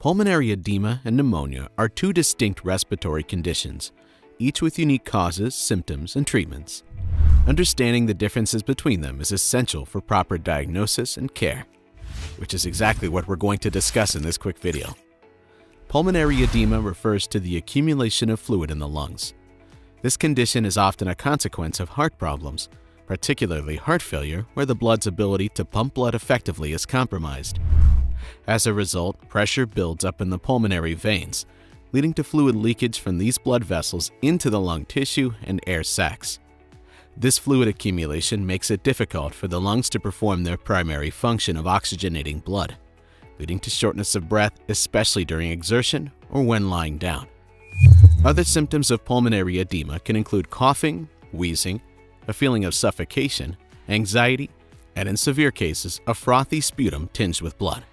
Pulmonary edema and pneumonia are two distinct respiratory conditions, each with unique causes, symptoms, and treatments. Understanding the differences between them is essential for proper diagnosis and care, which is exactly what we're going to discuss in this quick video. Pulmonary edema refers to the accumulation of fluid in the lungs. This condition is often a consequence of heart problems, particularly heart failure, where the blood's ability to pump blood effectively is compromised. As a result, pressure builds up in the pulmonary veins, leading to fluid leakage from these blood vessels into the lung tissue and air sacs. This fluid accumulation makes it difficult for the lungs to perform their primary function of oxygenating blood, leading to shortness of breath, especially during exertion or when lying down. Other symptoms of pulmonary edema can include coughing, wheezing, a feeling of suffocation, anxiety, and in severe cases, a frothy sputum tinged with blood.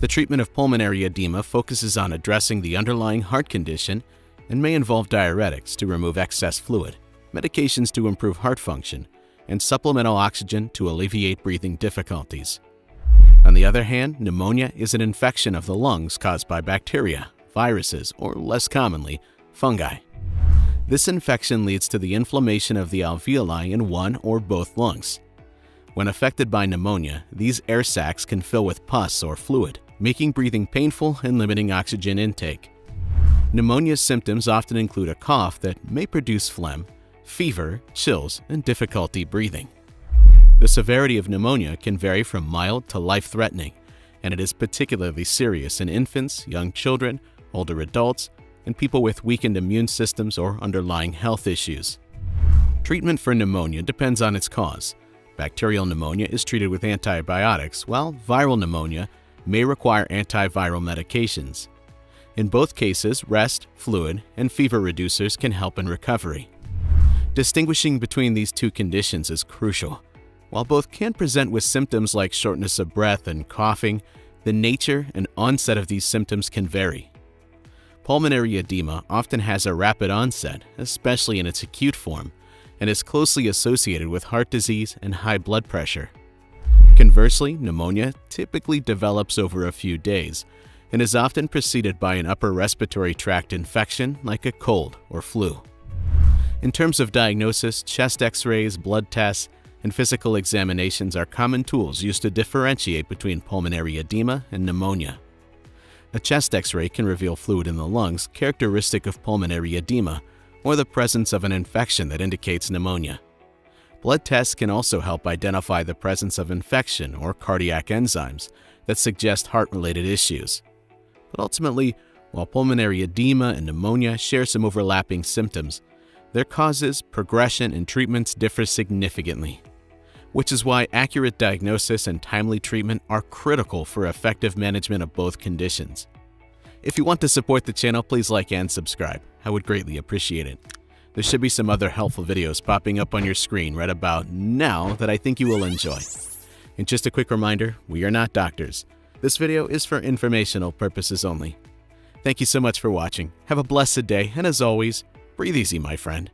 The treatment of pulmonary edema focuses on addressing the underlying heart condition and may involve diuretics to remove excess fluid, medications to improve heart function, and supplemental oxygen to alleviate breathing difficulties. On the other hand, pneumonia is an infection of the lungs caused by bacteria, viruses, or less commonly, fungi. This infection leads to the inflammation of the alveoli in one or both lungs. When affected by pneumonia, these air sacs can fill with pus or fluid, making breathing painful and limiting oxygen intake. Pneumonia symptoms often include a cough that may produce phlegm, fever, chills, and difficulty breathing. The severity of pneumonia can vary from mild to life-threatening, and it is particularly serious in infants, young children, older adults, and people with weakened immune systems or underlying health issues. Treatment for pneumonia depends on its cause. Bacterial pneumonia is treated with antibiotics, while viral pneumonia may require antiviral medications. In both cases, rest, fluid, and fever reducers can help in recovery. Distinguishing between these two conditions is crucial. While both can present with symptoms like shortness of breath and coughing, the nature and onset of these symptoms can vary. Pulmonary edema often has a rapid onset, especially in its acute form, and is closely associated with heart disease and high blood pressure. Conversely, pneumonia typically develops over a few days and is often preceded by an upper respiratory tract infection like a cold or flu. In terms of diagnosis, chest x-rays, blood tests, and physical examinations are common tools used to differentiate between pulmonary edema and pneumonia. A chest x-ray can reveal fluid in the lungs characteristic of pulmonary edema or the presence of an infection that indicates pneumonia. Blood tests can also help identify the presence of infection or cardiac enzymes that suggest heart-related issues. But ultimately, while pulmonary edema and pneumonia share some overlapping symptoms, their causes, progression, and treatments differ significantly, which is why accurate diagnosis and timely treatment are critical for effective management of both conditions. If you want to support the channel, please like and subscribe. I would greatly appreciate it. There should be some other helpful videos popping up on your screen right about now that I think you will enjoy. And just a quick reminder, we are not doctors. This video is for informational purposes only. Thank you so much for watching. Have a blessed day, and as always, breathe easy, my friend.